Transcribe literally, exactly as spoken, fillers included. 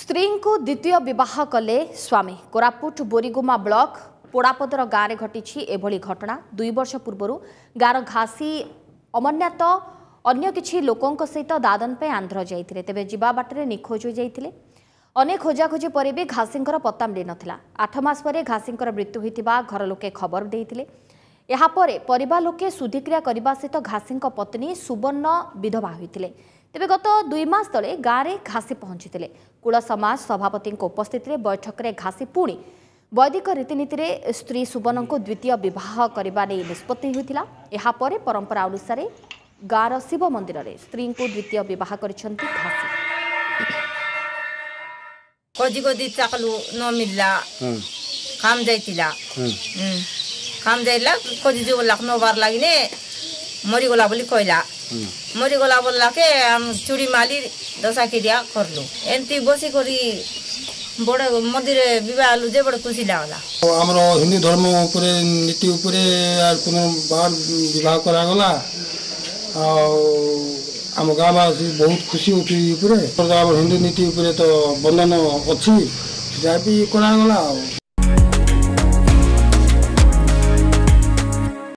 स्त्री को द्वितीय बह कले स्वामी। कोरापुट बोरीगुमा ब्लॉक पोड़ापदर गाँव में घटी एभली घटना। दुई वर्ष पूर्व गाँव घासी अमरनाथ अन्य किसी लोकों सहित दादन पे आंध्र जाते तेज जावा बाटे निखोज हो जाते। अनेक खोजाखोजी पर भी घासी पत्ता मिल नाला। आठ मास पर घासी मृत्यु होता घर लोके खबर देते। यापर पर लोके शुद्धिक्रिया करने सहित घासी पत्नी सुवर्ण विधवा होते। तेबे गत दुई मास तले गाँव में घासी पहुंची कूल समाज सभापति उपस्थित में बैठक में घासी पुणी वैदिक रीतिनीति में स्त्री सुवर्ण को द्वितीय बह करने निष्पत्ति होता। यापर परंपरा अनुसार गाँव शिव मंदिर में स्त्री को द्वितीय बह कर घासी न मिलला काम जाइतिला काम जाइला खोजी जो लखनऊ बार लगिने मरीगला बोली कहला मरीगला बोलला के हम चूड़ी माली दशा के दिया कर लू एंती बसी करी बड़े मंदिर विवाह लू जे बड़ खुशी लागला। हमरो हिंदू धर्म ऊपर नीति ऊपर यार कोनो बार विवाह करा गला आ हम गाँव बहुत खुशी होती हिंदू नीति ऊपर तो बंधन अच्छी भी करागला।